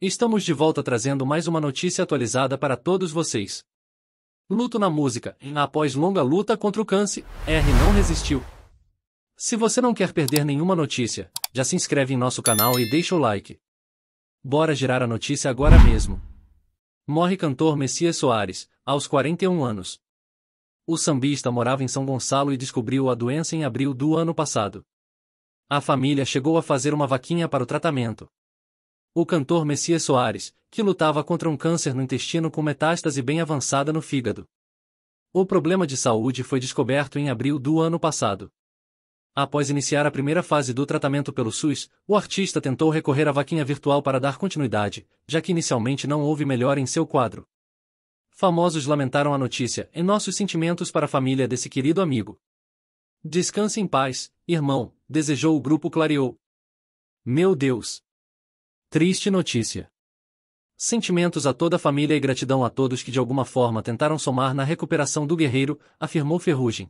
Estamos de volta trazendo mais uma notícia atualizada para todos vocês. Luto na música. Após longa luta contra o câncer, R não resistiu. Se você não quer perder nenhuma notícia, já se inscreve em nosso canal e deixa o like. Bora girar a notícia agora mesmo. Morre cantor Messias Soares, aos 41 anos. O sambista morava em São Gonçalo e descobriu a doença em abril do ano passado. A família chegou a fazer uma vaquinha para o tratamento. O cantor Messias Soares, que lutava contra um câncer no intestino com metástase bem avançada no fígado. O problema de saúde foi descoberto em abril do ano passado. Após iniciar a primeira fase do tratamento pelo SUS, o artista tentou recorrer à vaquinha virtual para dar continuidade, já que inicialmente não houve melhora em seu quadro. Famosos lamentaram a notícia e nossos sentimentos para a família desse querido amigo. Descanse em paz, irmão, desejou o grupo Clareou. Meu Deus! Triste notícia. Sentimentos a toda a família e gratidão a todos que de alguma forma tentaram somar na recuperação do guerreiro, afirmou Ferrugem.